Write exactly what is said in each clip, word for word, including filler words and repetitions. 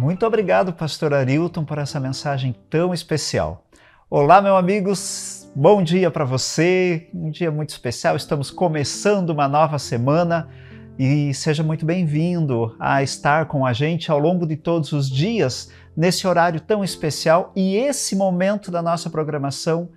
Muito obrigado, pastor Arilton, por essa mensagem tão especial. Olá, meus amigos, bom dia para você, um dia muito especial. Estamos começando uma nova semana e seja muito bem-vindo a estar com a gente ao longo de todos os dias, nesse horário tão especial. E esse momento da nossa programação,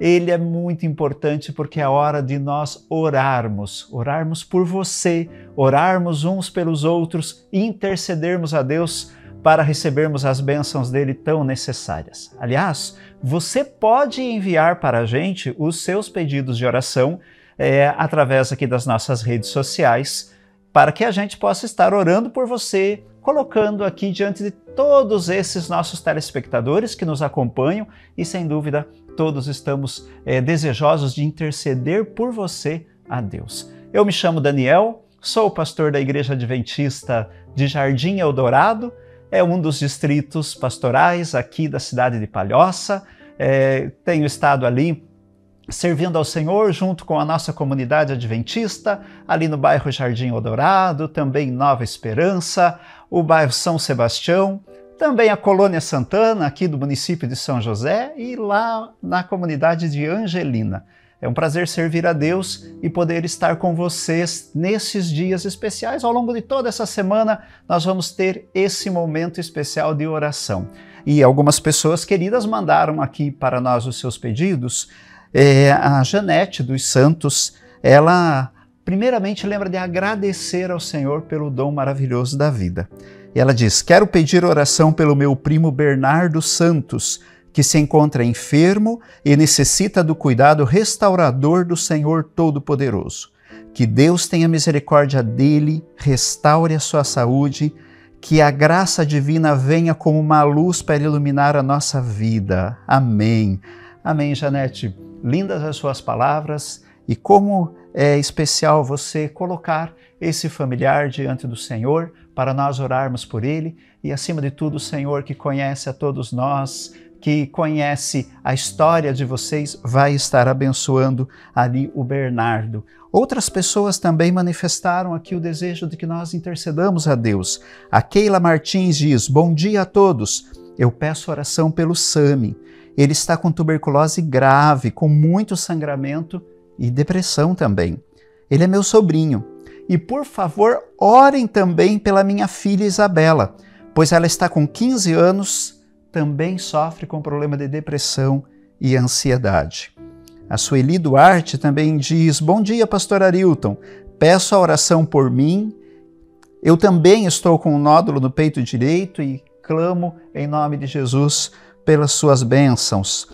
ele é muito importante porque é a hora de nós orarmos, orarmos por você, orarmos uns pelos outros, intercedermos a Deus para recebermos as bênçãos dele tão necessárias. Aliás, você pode enviar para a gente os seus pedidos de oração é, através aqui das nossas redes sociais, para que a gente possa estar orando por você, colocando aqui diante de todos esses nossos telespectadores que nos acompanham e, sem dúvida, todos estamos é, desejosos de interceder por você a Deus. Eu me chamo Daniel, sou pastor da Igreja Adventista de Jardim Eldorado, é um dos distritos pastorais aqui da cidade de Palhoça. É, tenho estado ali servindo ao Senhor junto com a nossa comunidade adventista, ali no bairro Jardim Eldorado, também Nova Esperança, o bairro São Sebastião, também a Colônia Santana, aqui do município de São José, e lá na comunidade de Angelina. É um prazer servir a Deus e poder estar com vocês nesses dias especiais. Ao longo de toda essa semana, nós vamos ter esse momento especial de oração. E algumas pessoas queridas mandaram aqui para nós os seus pedidos. É, a Janete dos Santos, ela primeiramente lembra de agradecer ao Senhor pelo dom maravilhoso da vida. E ela diz: quero pedir oração pelo meu primo Bernardo Santos, que se encontra enfermo e necessita do cuidado restaurador do Senhor Todo-Poderoso. Que Deus tenha misericórdia dele, restaure a sua saúde, que a graça divina venha como uma luz para iluminar a nossa vida. Amém. Amém, Janete. Lindas as suas palavras e como é especial você colocar esse familiar diante do Senhor para nós orarmos por ele e, acima de tudo, o Senhor que conhece a todos nós, que conhece a história de vocês, vai estar abençoando ali o Bernardo. Outras pessoas também manifestaram aqui o desejo de que nós intercedamos a Deus. A Keila Martins diz: bom dia a todos, eu peço oração pelo Sami. Ele está com tuberculose grave, com muito sangramento e depressão também. Ele é meu sobrinho. E, por favor, orem também pela minha filha Isabela, pois ela está com quinze anos, também sofre com problema de depressão e ansiedade. A Sueli Duarte também diz: bom dia, pastor Arilton. Peço a oração por mim. Eu também estou com um nódulo no peito direito e clamo em nome de Jesus pelas suas bênçãos.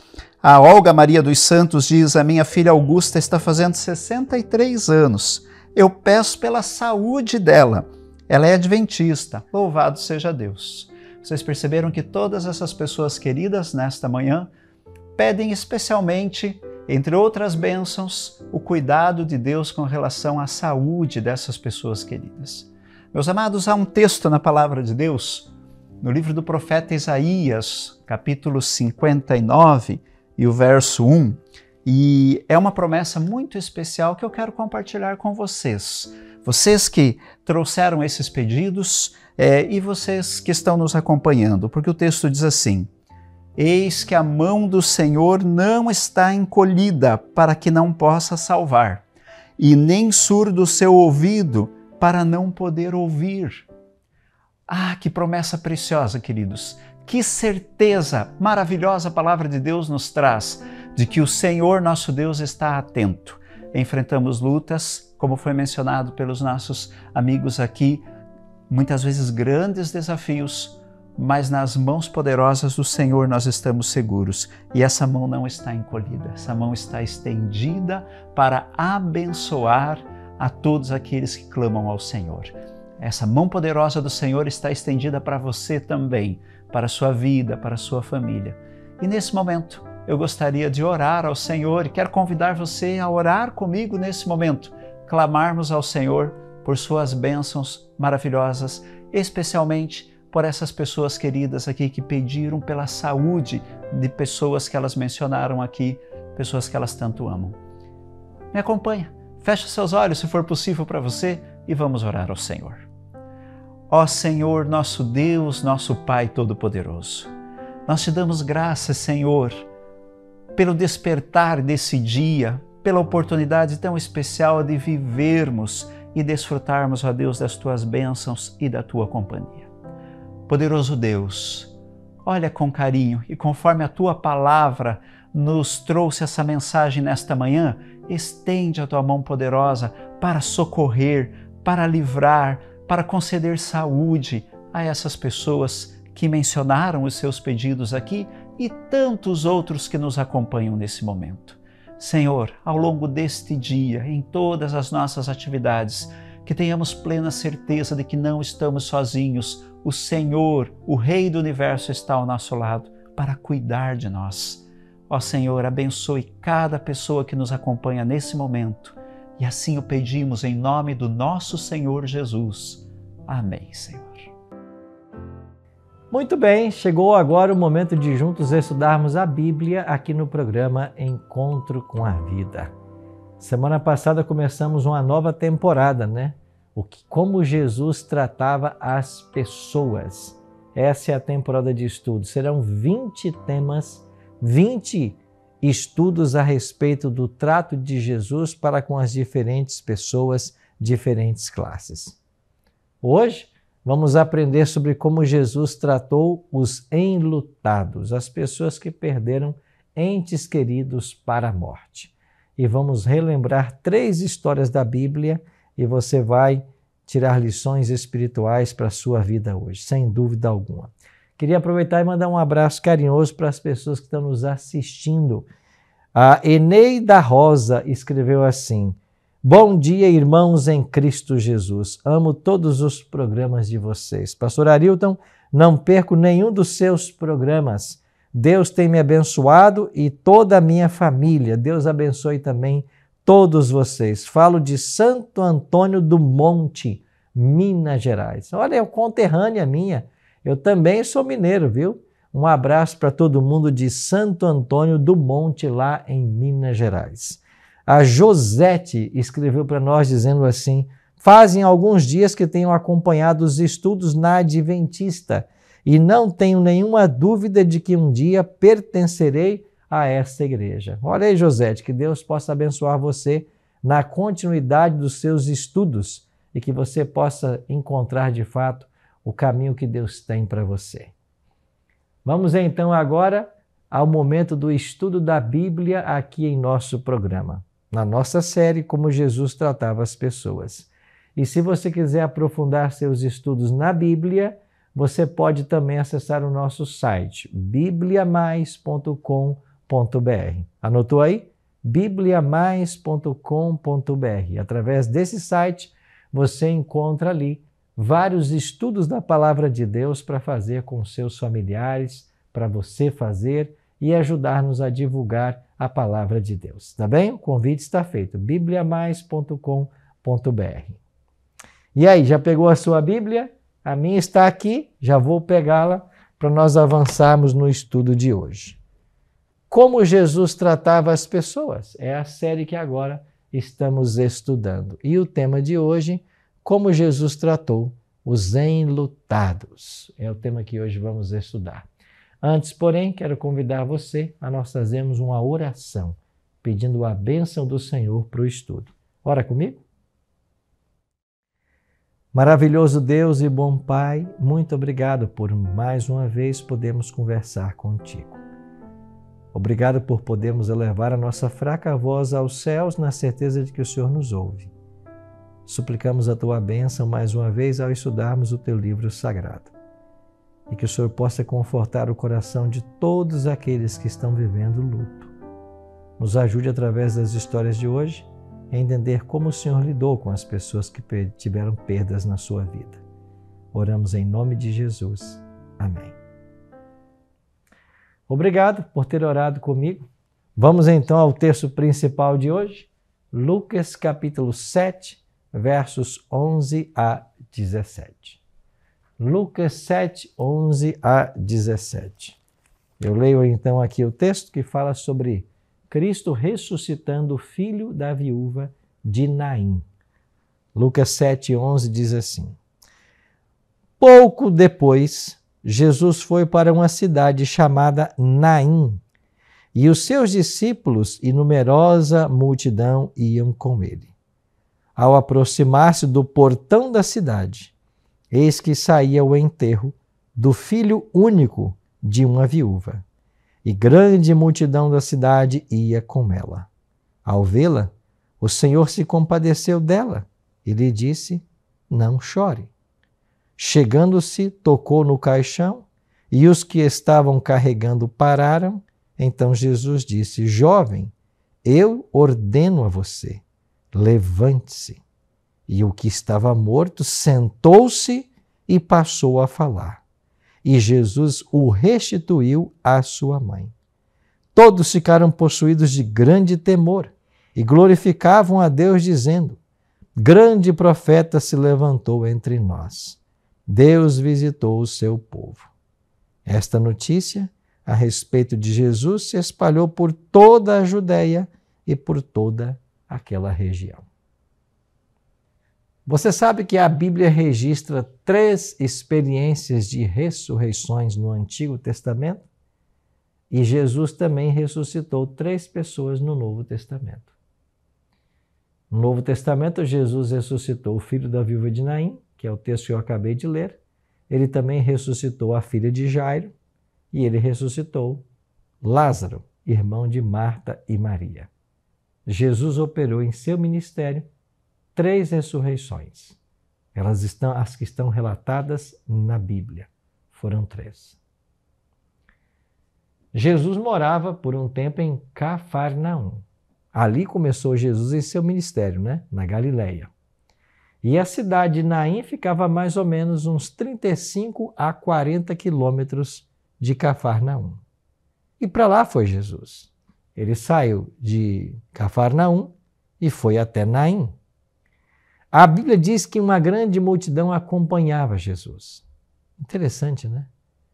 A Olga Maria dos Santos diz: a minha filha Augusta está fazendo sessenta e três anos. Eu peço pela saúde dela. Ela é adventista. Louvado seja Deus. Vocês perceberam que todas essas pessoas queridas nesta manhã pedem especialmente, entre outras bênçãos, o cuidado de Deus com relação à saúde dessas pessoas queridas. Meus amados, há um texto na palavra de Deus, no livro do profeta Isaías, capítulo cinquenta e nove, e o verso um, e é uma promessa muito especial que eu quero compartilhar com vocês. Vocês que trouxeram esses pedidos é, e vocês que estão nos acompanhando, porque o texto diz assim: eis que a mão do Senhor não está encolhida para que não possa salvar, e nem surdo o seu ouvido para não poder ouvir. Ah, que promessa preciosa, queridos! Que certeza maravilhosa a palavra de Deus nos traz, de que o Senhor nosso Deus está atento. Enfrentamos lutas, como foi mencionado pelos nossos amigos aqui, muitas vezes grandes desafios, mas nas mãos poderosas do Senhor nós estamos seguros. E essa mão não está encolhida, essa mão está estendida para abençoar a todos aqueles que clamam ao Senhor. Essa mão poderosa do Senhor está estendida para você também, para a sua vida, para a sua família. E nesse momento, eu gostaria de orar ao Senhor e quero convidar você a orar comigo nesse momento, clamarmos ao Senhor por suas bênçãos maravilhosas, especialmente por essas pessoas queridas aqui que pediram pela saúde de pessoas que elas mencionaram aqui, pessoas que elas tanto amam. Me acompanha, fecha seus olhos se for possível para você e vamos orar ao Senhor. Ó Senhor, nosso Deus, nosso Pai Todo-Poderoso, nós te damos graças, Senhor, pelo despertar desse dia, pela oportunidade tão especial de vivermos e desfrutarmos, ó Deus, das tuas bênçãos e da tua companhia. Poderoso Deus, olha com carinho e conforme a tua palavra nos trouxe essa mensagem nesta manhã, estende a tua mão poderosa para socorrer, para livrar, para conceder saúde a essas pessoas que mencionaram os seus pedidos aqui e tantos outros que nos acompanham nesse momento. Senhor, ao longo deste dia, em todas as nossas atividades, que tenhamos plena certeza de que não estamos sozinhos. O Senhor, o Rei do Universo, está ao nosso lado para cuidar de nós. Ó Senhor, abençoe cada pessoa que nos acompanha nesse momento. E assim o pedimos em nome do nosso Senhor Jesus. Amém, Senhor. Muito bem, chegou agora o momento de juntos estudarmos a Bíblia aqui no programa Encontro com a Vida. Semana passada começamos uma nova temporada, né? O que, como Jesus tratava as pessoas. Essa é a temporada de estudo. Serão vinte temas, vinte estudos a respeito do trato de Jesus para com as diferentes pessoas, diferentes classes. Hoje, vamos aprender sobre como Jesus tratou os enlutados, as pessoas que perderam entes queridos para a morte. E vamos relembrar três histórias da Bíblia e você vai tirar lições espirituais para a sua vida hoje, sem dúvida alguma. Queria aproveitar e mandar um abraço carinhoso para as pessoas que estão nos assistindo. A Eneida Rosa escreveu assim: bom dia, irmãos em Cristo Jesus. Amo todos os programas de vocês. Pastor Arilton, não perco nenhum dos seus programas. Deus tem me abençoado e toda a minha família. Deus abençoe também todos vocês. Falo de Santo Antônio do Monte, Minas Gerais. Olha, é conterrânea minha. Eu também sou mineiro, viu? Um abraço para todo mundo de Santo Antônio do Monte, lá em Minas Gerais. A Josete escreveu para nós dizendo assim: fazem alguns dias que tenho acompanhado os estudos na Adventista e não tenho nenhuma dúvida de que um dia pertencerei a essa igreja. Olha aí, Josete, que Deus possa abençoar você na continuidade dos seus estudos e que você possa encontrar, de fato, o caminho que Deus tem para você. Vamos então agora ao momento do estudo da Bíblia aqui em nosso programa, na nossa série Como Jesus Tratava as Pessoas. E se você quiser aprofundar seus estudos na Bíblia, você pode também acessar o nosso site bíblia mais ponto com ponto br. Anotou aí? bíblia mais ponto com ponto br. Através desse site, você encontra ali vários estudos da Palavra de Deus para fazer com seus familiares, para você fazer e ajudar-nos a divulgar a Palavra de Deus, tá bem? O convite está feito, bíblia mais ponto com ponto br. E aí, já pegou a sua Bíblia? A minha está aqui, já vou pegá-la para nós avançarmos no estudo de hoje. Como Jesus tratava as pessoas? É a série que agora estamos estudando. E o tema de hoje: como Jesus tratou os enlutados. É o tema que hoje vamos estudar. Antes, porém, quero convidar você a nós fazermos uma oração, pedindo a bênção do Senhor para o estudo. Ora comigo? Maravilhoso Deus e bom Pai, muito obrigado por mais uma vez podermos conversar contigo. Obrigado por podermos elevar a nossa fraca voz aos céus na certeza de que o Senhor nos ouve. Suplicamos a Tua bênção mais uma vez ao estudarmos o Teu livro sagrado. E que o Senhor possa confortar o coração de todos aqueles que estão vivendo luto. Nos ajude através das histórias de hoje a entender como o Senhor lidou com as pessoas que tiveram perdas na sua vida. Oramos em nome de Jesus. Amém. Obrigado por ter orado comigo. Vamos então ao texto principal de hoje, Lucas capítulo sete. Versos onze a dezessete. Lucas sete, onze a dezessete. Eu leio então aqui o texto que fala sobre Cristo ressuscitando o filho da viúva de Naim. Lucas sete, onze diz assim: Pouco depois, Jesus foi para uma cidade chamada Naim, e os seus discípulos e numerosa multidão iam com ele. Ao aproximar-se do portão da cidade, eis que saía o enterro do filho único de uma viúva, e grande multidão da cidade ia com ela. Ao vê-la, o Senhor se compadeceu dela e lhe disse: não chore. Chegando-se, tocou no caixão, e os que estavam carregando pararam. Então Jesus disse: jovem, eu ordeno a você, levante-se. E o que estava morto sentou-se e passou a falar. E Jesus o restituiu à sua mãe. Todos ficaram possuídos de grande temor e glorificavam a Deus, dizendo: grande profeta se levantou entre nós. Deus visitou o seu povo. Esta notícia a respeito de Jesus se espalhou por toda a Judéia e por toda aquela região. Você sabe que a Bíblia registra três experiências de ressurreições no Antigo Testamento? E Jesus também ressuscitou três pessoas no Novo Testamento. No Novo Testamento, Jesus ressuscitou o filho da viúva de Naim, que é o texto que eu acabei de ler. Ele também ressuscitou a filha de Jairo, e ele ressuscitou Lázaro, irmão de Marta e Maria. Jesus operou em seu ministério três ressurreições. Elas estão, as que estão relatadas na Bíblia. Foram três. Jesus morava por um tempo em Cafarnaum. Ali começou Jesus em seu ministério, né? Na Galileia. E a cidade de Naim ficava a mais ou menos uns trinta e cinco a quarenta quilômetros de Cafarnaum. E para lá foi Jesus. Ele saiu de Cafarnaum e foi até Naim. A Bíblia diz que uma grande multidão acompanhava Jesus. Interessante, né?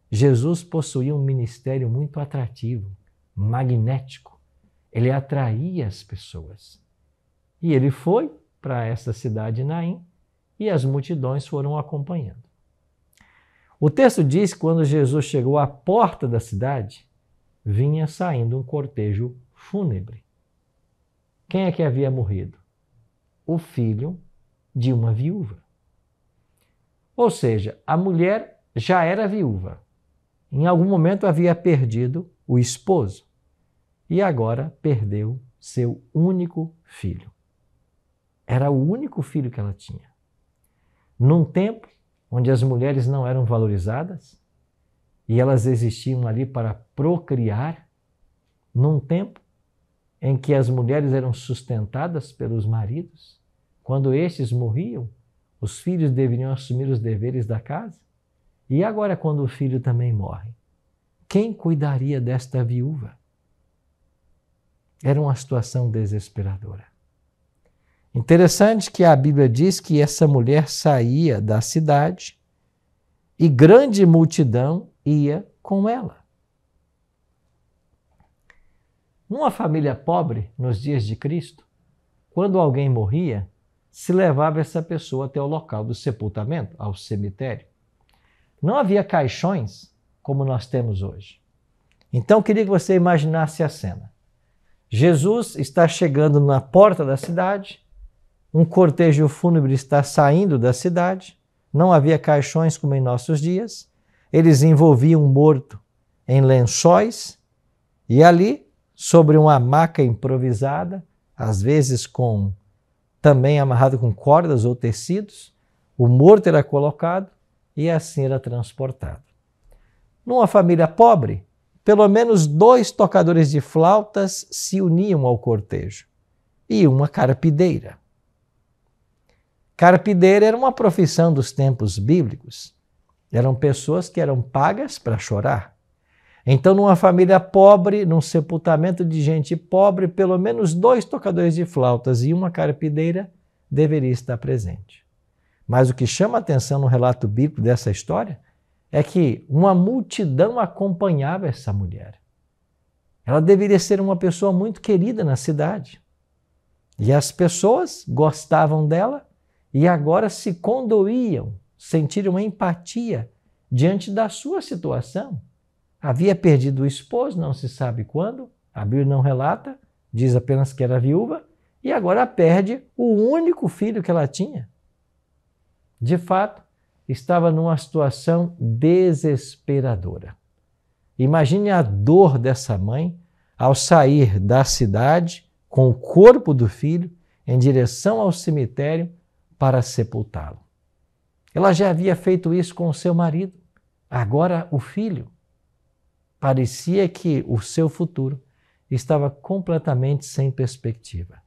Jesus possuía um ministério muito atrativo, magnético. Ele atraía as pessoas. E ele foi para essa cidade, Naim, e as multidões foram acompanhando. O texto diz que quando Jesus chegou à porta da cidade, vinha saindo um cortejo fúnebre. Quem é que havia morrido? O filho de uma viúva. Ou seja, a mulher já era viúva. Em algum momento havia perdido o esposo e agora perdeu seu único filho. Era o único filho que ela tinha. Num tempo onde as mulheres não eram valorizadas e elas existiam ali para procriar, num tempo em que as mulheres eram sustentadas pelos maridos, quando estes morriam, os filhos deveriam assumir os deveres da casa. E agora, quando o filho também morre, quem cuidaria desta viúva? Era uma situação desesperadora. Interessante que a Bíblia diz que essa mulher saía da cidade e grande multidão ia com ela. Numa família pobre, nos dias de Cristo, quando alguém morria, se levava essa pessoa até o local do sepultamento, ao cemitério. Não havia caixões como nós temos hoje. Então, queria que você imaginasse a cena. Jesus está chegando na porta da cidade, um cortejo fúnebre está saindo da cidade, não havia caixões como em nossos dias, eles envolviam um morto em lençóis e ali, sobre uma maca improvisada, às vezes com também amarrado com cordas ou tecidos, o morto era colocado e assim era transportado. Numa família pobre, pelo menos dois tocadores de flautas se uniam ao cortejo e uma carpideira. Carpideira era uma profissão dos tempos bíblicos. Eram pessoas que eram pagas para chorar. Então, numa família pobre, num sepultamento de gente pobre, pelo menos dois tocadores de flautas e uma carpideira deveria estar presente. Mas o que chama a atenção no relato bíblico dessa história é que uma multidão acompanhava essa mulher. Ela deveria ser uma pessoa muito querida na cidade. E as pessoas gostavam dela e agora se condoíam sentir uma empatia diante da sua situação. Havia perdido o esposo, não se sabe quando, a Bíblia não relata, diz apenas que era viúva, e agora perde o único filho que ela tinha. De fato, estava numa situação desesperadora. Imagine a dor dessa mãe ao sair da cidade com o corpo do filho em direção ao cemitério para sepultá-lo. Ela já havia feito isso com o seu marido, agora o filho. Parecia que o seu futuro estava completamente sem perspectiva.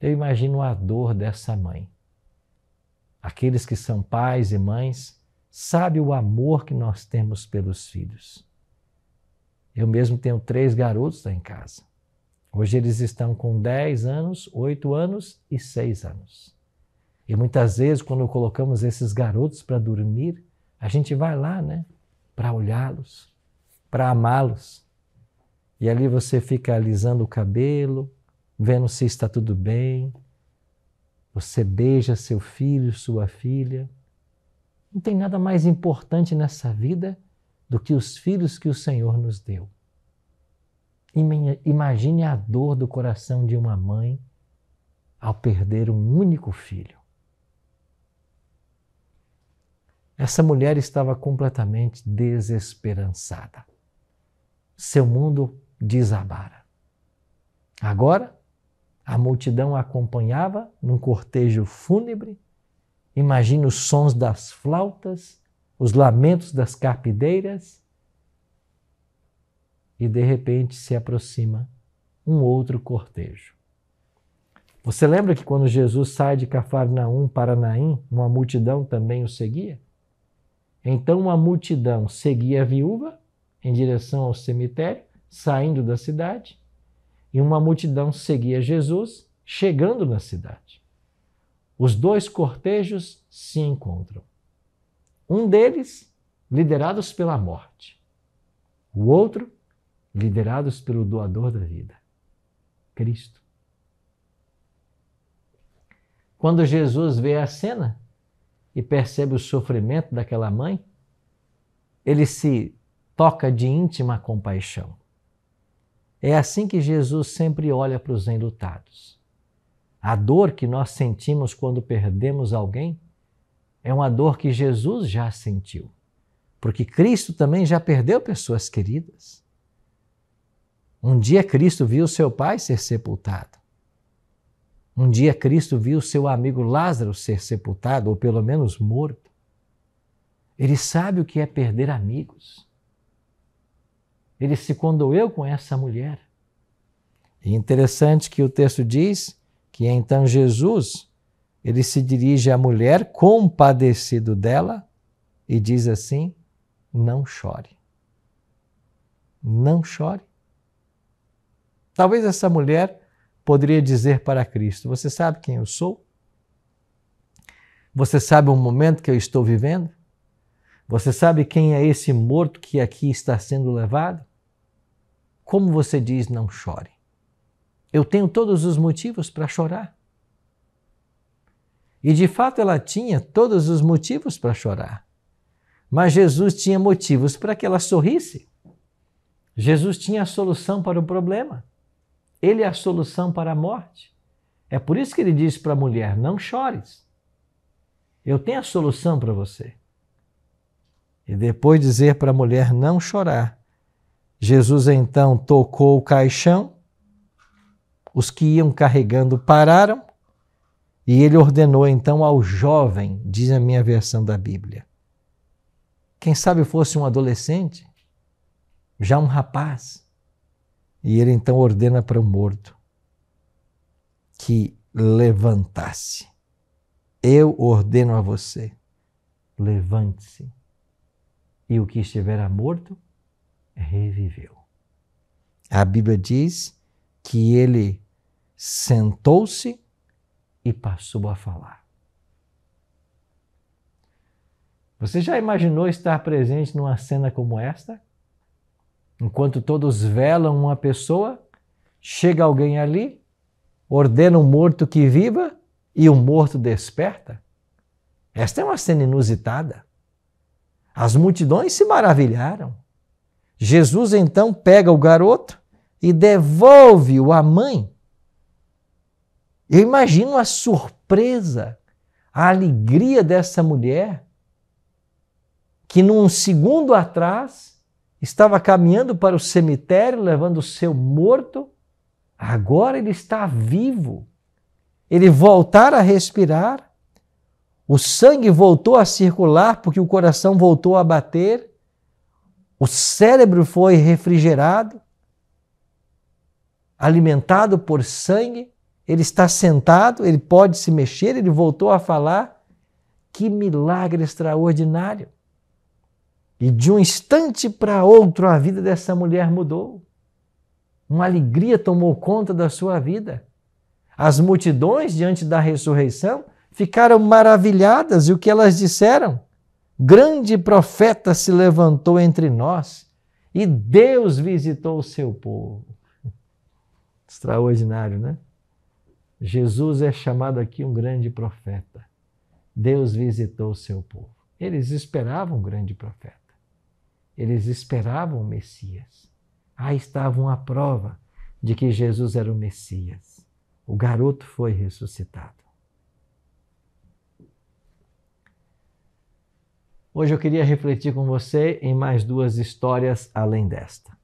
Eu imagino a dor dessa mãe. Aqueles que são pais e mães sabem o amor que nós temos pelos filhos. Eu mesmo tenho três garotos lá em casa. Hoje eles estão com dez anos, oito anos e seis anos. E muitas vezes, quando colocamos esses garotos para dormir, a gente vai lá, né, para olhá-los, para amá-los. E ali você fica alisando o cabelo, vendo se está tudo bem. Você beija seu filho, sua filha. Não tem nada mais importante nessa vida do que os filhos que o Senhor nos deu. Imagine a dor do coração de uma mãe ao perder um único filho. Essa mulher estava completamente desesperançada. Seu mundo desabara. Agora, a multidão a acompanhava num cortejo fúnebre. Imagine os sons das flautas, os lamentos das carpideiras. E de repente se aproxima um outro cortejo. Você lembra que quando Jesus sai de Cafarnaum para Naim, uma multidão também o seguia? Então uma multidão seguia a viúva em direção ao cemitério, saindo da cidade, e uma multidão seguia Jesus, chegando na cidade. Os dois cortejos se encontram. Um deles, liderados pela morte. O outro, liderados pelo doador da vida, Cristo. Quando Jesus vê a cena, e percebe o sofrimento daquela mãe, ele se toca de íntima compaixão. É assim que Jesus sempre olha para os enlutados. A dor que nós sentimos quando perdemos alguém é uma dor que Jesus já sentiu, porque Cristo também já perdeu pessoas queridas. Um dia Cristo viu seu pai ser sepultado. Um dia Cristo viu seu amigo Lázaro ser sepultado, ou pelo menos morto. Ele sabe o que é perder amigos. Ele se condoeu com essa mulher. E interessante que o texto diz que então Jesus, ele se dirige à mulher, compadecido dela, e diz assim: não chore. Não chore. Talvez essa mulher poderia dizer para Cristo: você sabe quem eu sou? Você sabe o momento que eu estou vivendo? Você sabe quem é esse morto que aqui está sendo levado? Como você diz, não chore? Eu tenho todos os motivos para chorar. E de fato ela tinha todos os motivos para chorar. Mas Jesus tinha motivos para que ela sorrisse. Jesus tinha a solução para o problema. Ele é a solução para a morte. É por isso que ele diz para a mulher: não chores. Eu tenho a solução para você. E depois de dizer para a mulher não chorar, Jesus então tocou o caixão, os que iam carregando pararam, e ele ordenou então ao jovem, diz a minha versão da Bíblia. Quem sabe fosse um adolescente, já um rapaz. E ele então ordena para o morto que levantasse. Eu ordeno a você, levante-se. E o que estivera morto, reviveu. A Bíblia diz que ele sentou-se e passou a falar. Você já imaginou estar presente numa cena como esta? Enquanto todos velam uma pessoa, chega alguém ali, ordena o morto que viva e o morto desperta. Esta é uma cena inusitada. As multidões se maravilharam. Jesus então pega o garoto e devolve-o à mãe. Eu imagino a surpresa, a alegria dessa mulher, que num segundo atrás estava caminhando para o cemitério, levando o seu morto. Agora ele está vivo. Ele voltar a respirar, o sangue voltou a circular porque o coração voltou a bater, o cérebro foi refrigerado, alimentado por sangue, ele está sentado, ele pode se mexer, ele voltou a falar. Que milagre extraordinário! E de um instante para outro a vida dessa mulher mudou. Uma alegria tomou conta da sua vida. As multidões, diante da ressurreição, ficaram maravilhadas, e o que elas disseram? Grande profeta se levantou entre nós, e Deus visitou o seu povo. Extraordinário, né? Jesus é chamado aqui um grande profeta. Deus visitou o seu povo. Eles esperavam um grande profeta. Eles esperavam o Messias. Aí estavam à prova de que Jesus era o Messias. O garoto foi ressuscitado. Hoje eu queria refletir com você em mais duas histórias além desta.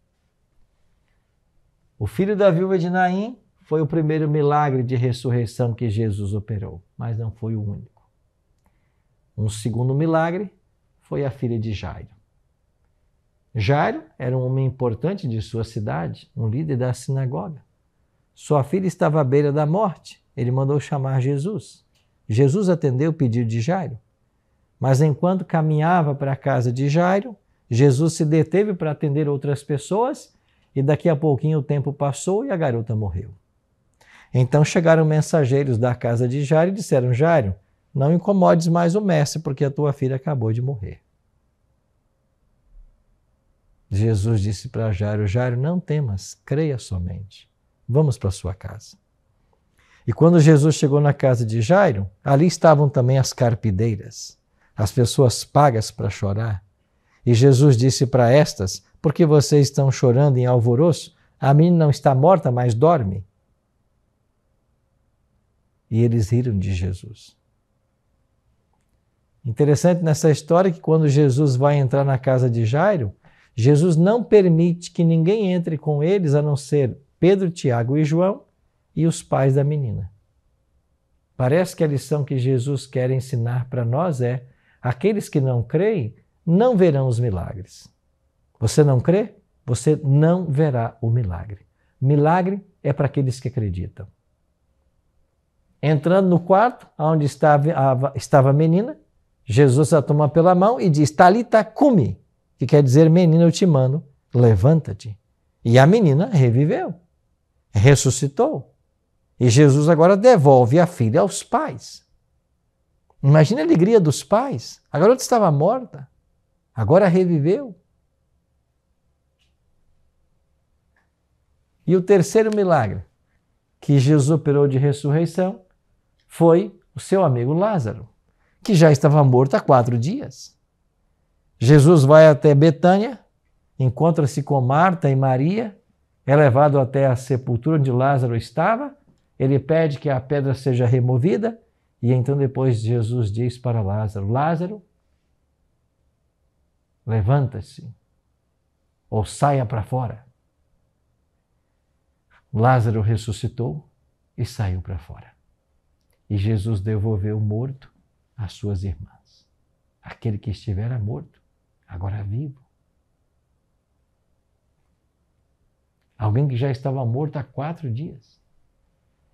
O filho da viúva de Naim foi o primeiro milagre de ressurreição que Jesus operou, mas não foi o único. Um segundo milagre foi a filha de Jairo. Jairo era um homem importante de sua cidade, um líder da sinagoga. Sua filha estava à beira da morte. Ele mandou chamar Jesus. Jesus atendeu o pedido de Jairo. Mas enquanto caminhava para a casa de Jairo, Jesus se deteve para atender outras pessoas e daqui a pouquinho o tempo passou e a garota morreu. Então chegaram mensageiros da casa de Jairo e disseram: Jairo, não incomodes mais o mestre, porque a tua filha acabou de morrer. Jesus disse para Jairo: Jairo, não temas, creia somente. Vamos para sua casa. E quando Jesus chegou na casa de Jairo, ali estavam também as carpideiras, as pessoas pagas para chorar. E Jesus disse para estas: por que vocês estão chorando em alvoroço? A menina não está morta, mas dorme. E eles riram de Jesus. Interessante nessa história que quando Jesus vai entrar na casa de Jairo, Jesus não permite que ninguém entre com eles, a não ser Pedro, Tiago e João e os pais da menina. Parece que a lição que Jesus quer ensinar para nós é: aqueles que não creem não verão os milagres. Você não crê? Você não verá o milagre. Milagre é para aqueles que acreditam. Entrando no quarto onde estava, estava a menina, Jesus a toma pela mão e diz: Talita cumi, que quer dizer: menina, eu te mando, levanta-te. E a menina reviveu. Ressuscitou. E Jesus agora devolve a filha aos pais. Imagina a alegria dos pais. A garota estava morta, agora reviveu. E o terceiro milagre que Jesus operou de ressurreição foi o seu amigo Lázaro, que já estava morto há quatro dias. Jesus vai até Betânia, encontra-se com Marta e Maria, é levado até a sepultura onde Lázaro estava, ele pede que a pedra seja removida, e então depois Jesus diz para Lázaro: Lázaro, levanta-se, ou saia para fora. Lázaro ressuscitou e saiu para fora. E Jesus devolveu o morto às suas irmãs. Aquele que estivera morto, agora vivo. Alguém que já estava morto há quatro dias.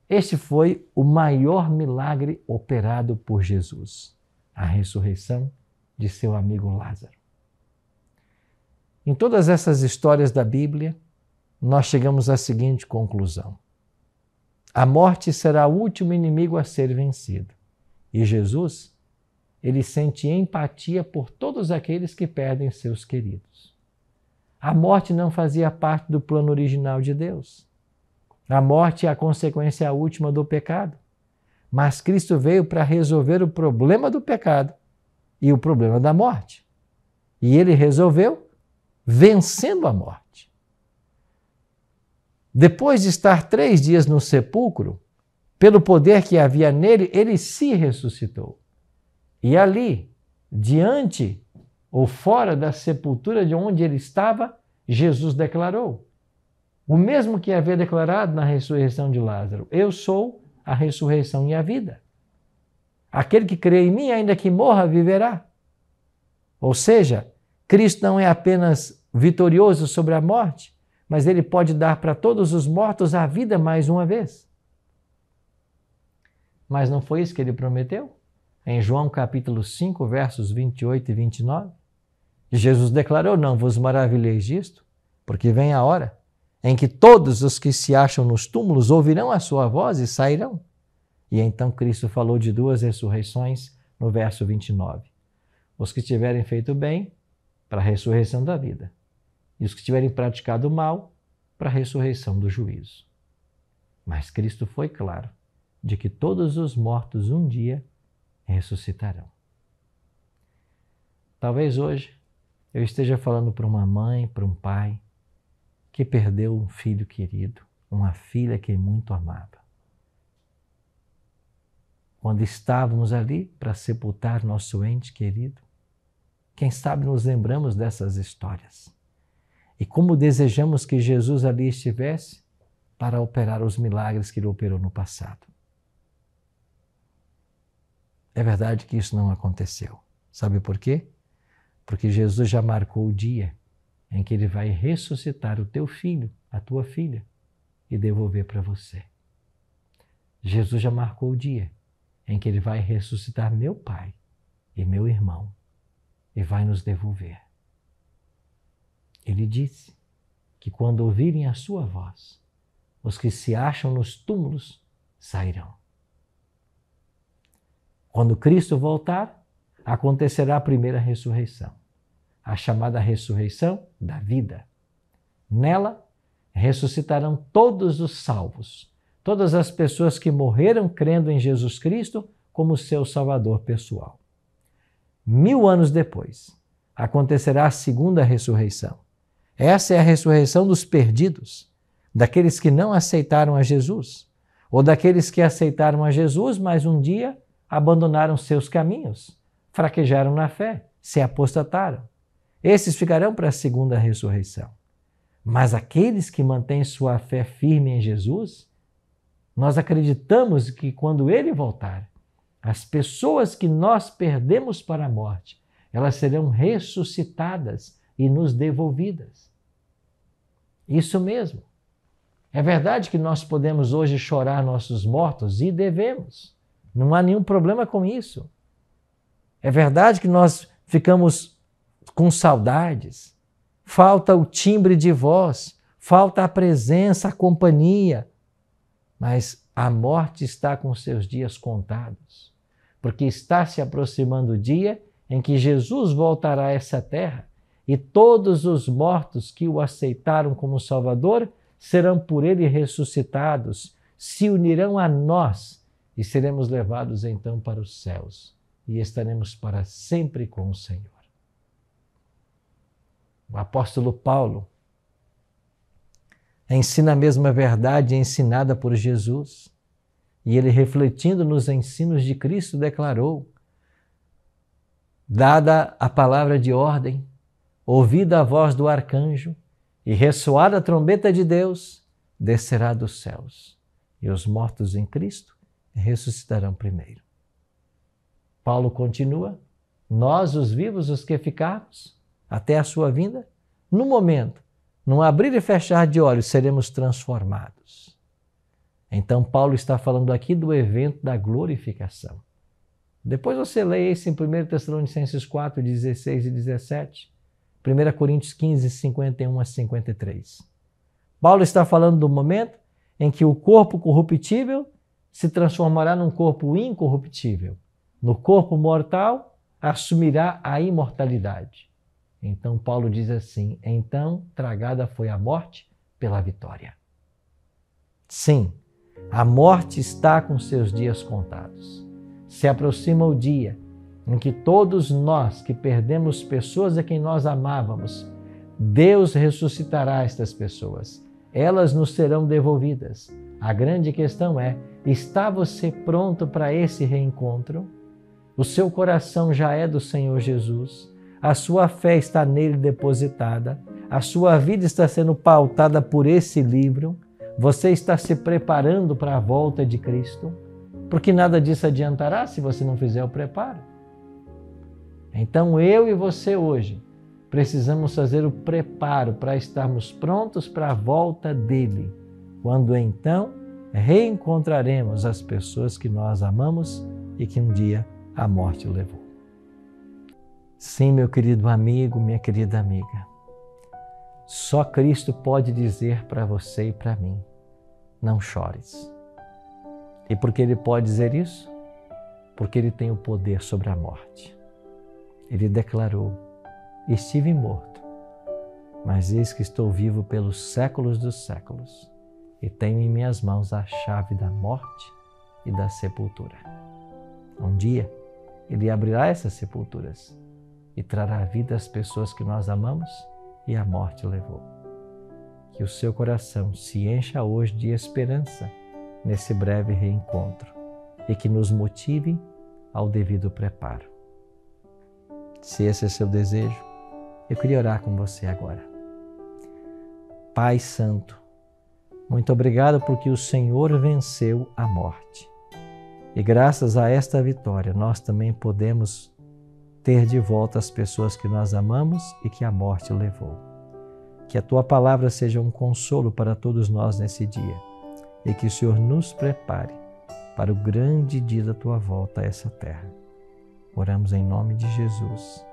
Este foi o maior milagre operado por Jesus, a ressurreição de seu amigo Lázaro. Em todas essas histórias da Bíblia, nós chegamos à seguinte conclusão: a morte será o último inimigo a ser vencido. E Jesus, ele sente empatia por todos aqueles que perdem seus queridos. A morte não fazia parte do plano original de Deus. A morte é a consequência última do pecado. Mas Cristo veio para resolver o problema do pecado e o problema da morte. E ele resolveu vencendo a morte. Depois de estar três dias no sepulcro, pelo poder que havia nele, ele se ressuscitou. E ali, diante ou fora da sepultura de onde ele estava, Jesus declarou o mesmo que havia declarado na ressurreição de Lázaro: eu sou a ressurreição e a vida. Aquele que crê em mim, ainda que morra, viverá. Ou seja, Cristo não é apenas vitorioso sobre a morte, mas ele pode dar para todos os mortos a vida mais uma vez. Mas não foi isso que ele prometeu? Em João capítulo cinco, versos vinte e oito e vinte e nove, Jesus declarou: não vos maravilheis disto, porque vem a hora em que todos os que se acham nos túmulos ouvirão a sua voz e sairão. E então Cristo falou de duas ressurreições no verso vinte e nove. Os que tiverem feito bem, para a ressurreição da vida. E os que tiverem praticado mal, para a ressurreição do juízo. Mas Cristo foi claro de que todos os mortos um dia ressuscitarão. Talvez hoje eu esteja falando para uma mãe, para um pai, que perdeu um filho querido, uma filha que muito amava. Quando estávamos ali para sepultar nosso ente querido, quem sabe nos lembramos dessas histórias. E como desejamos que Jesus ali estivesse para operar os milagres que ele operou no passado. É verdade que isso não aconteceu. Sabe por quê? Porque Jesus já marcou o dia em que ele vai ressuscitar o teu filho, a tua filha, e devolver para você. Jesus já marcou o dia em que ele vai ressuscitar meu pai e meu irmão, e vai nos devolver. Ele disse que quando ouvirem a sua voz, os que se acham nos túmulos sairão. Quando Cristo voltar, acontecerá a primeira ressurreição, a chamada ressurreição da vida. Nela, ressuscitarão todos os salvos, todas as pessoas que morreram crendo em Jesus Cristo como seu Salvador pessoal. Mil anos depois, acontecerá a segunda ressurreição. Essa é a ressurreição dos perdidos, daqueles que não aceitaram a Jesus, ou daqueles que aceitaram a Jesus, mas um dia abandonaram seus caminhos, fraquejaram na fé, se apostataram. Esses ficarão para a segunda ressurreição. Mas aqueles que mantêm sua fé firme em Jesus, nós acreditamos que quando ele voltar, as pessoas que nós perdemos para a morte, elas serão ressuscitadas e nos devolvidas. Isso mesmo. É verdade que nós podemos hoje chorar nossos mortos e devemos. Não há nenhum problema com isso. É verdade que nós ficamos com saudades. Falta o timbre de voz, falta a presença, a companhia. Mas a morte está com seus dias contados, porque está se aproximando o dia em que Jesus voltará a essa terra e todos os mortos que o aceitaram como Salvador serão por ele ressuscitados, se unirão a nós e seremos levados então para os céus e estaremos para sempre com o Senhor. O apóstolo Paulo ensina a mesma verdade ensinada por Jesus. E ele, refletindo nos ensinos de Cristo, declarou: dada a palavra de ordem, ouvida a voz do arcanjo e ressoada a trombeta de Deus, descerá dos céus, e os mortos em Cristo ressuscitarão primeiro. Paulo continua: nós, os vivos, os que ficarmos até a sua vinda, no momento, num abrir e fechar de olhos, seremos transformados. Então, Paulo está falando aqui do evento da glorificação. Depois você lê isso em primeira Tessalonicenses quatro, dezesseis e dezessete, primeira Coríntios quinze, cinquenta e um a cinquenta e três. Paulo está falando do momento em que o corpo corruptível se transformará num corpo incorruptível. No corpo mortal, assumirá a imortalidade. Então Paulo diz assim: então tragada foi a morte pela vitória. Sim, A morte está com seus dias contados. Se aproxima o dia em que todos nós que perdemos pessoas a quem nós amávamos, Deus ressuscitará estas pessoas. Elas nos serão devolvidas. A grande questão é, está você pronto para esse reencontro? O seu coração já é do Senhor Jesus, a sua fé está nele depositada, a sua vida está sendo pautada por esse livro, você está se preparando para a volta de Cristo, porque nada disso adiantará se você não fizer o preparo. Então eu e você hoje precisamos fazer o preparo para estarmos prontos para a volta dele, quando então reencontraremos as pessoas que nós amamos e que um dia a morte o levou. Sim, meu querido amigo, minha querida amiga, só Cristo pode dizer para você e para mim, não chores. E por que ele pode dizer isso? Porque ele tem o poder sobre a morte. Ele declarou, estive morto, mas eis que estou vivo pelos séculos dos séculos e tenho em minhas mãos a chave da morte e da sepultura. Um dia, ele abrirá essas sepulturas e trará a vida às pessoas que nós amamos e a morte levou. Que o seu coração se encha hoje de esperança nesse breve reencontro e que nos motive ao devido preparo. Se esse é seu desejo, eu queria orar com você agora. Pai Santo, muito obrigado porque o Senhor venceu a morte. E graças a esta vitória, nós também podemos ter de volta as pessoas que nós amamos e que a morte levou. Que a Tua palavra seja um consolo para todos nós nesse dia e que o Senhor nos prepare para o grande dia da Tua volta a essa terra. Oramos em nome de Jesus.